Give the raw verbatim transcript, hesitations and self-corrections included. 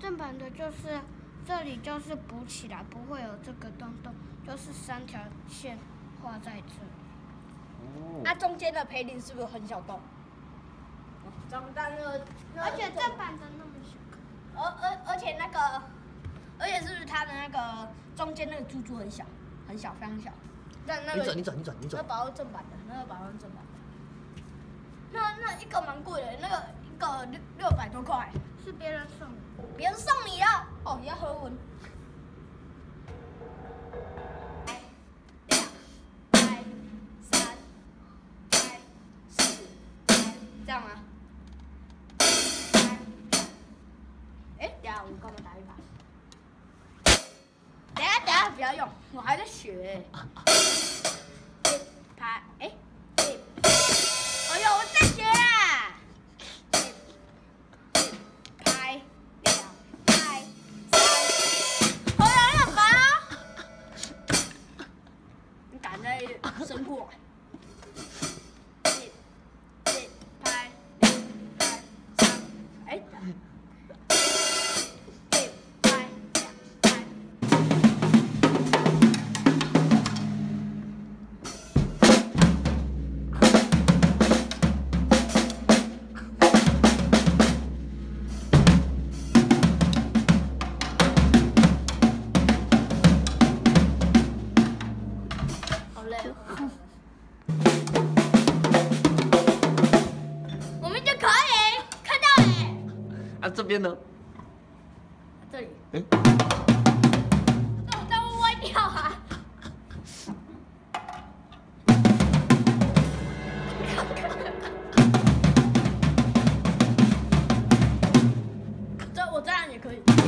正版的就是这里就是补起来，不会有这个洞洞，就是三条线画在这里。那、哦啊、中间的培林是不是很小洞？中间的，而且正版的那么小。而而而且那个，而且是不是它的那个中间那个珠珠很小，很小，非常小。但那个你转你转你转，那保证正版的，那个保证正版的。 那那一个蛮贵的，那个一个六六百多块，是别人送的，别人送你的哦，你要喝文。两、三、四，这样吗？哎，等下我们干嘛打一把？等下等下不要用，我还在学。拍哎。 生过，一、一、拍、六、拍、三，哎，一、一、拍、两、拍。好累哦。 这边呢？这里。哎、欸，那我再歪掉啊！这我这样也可以。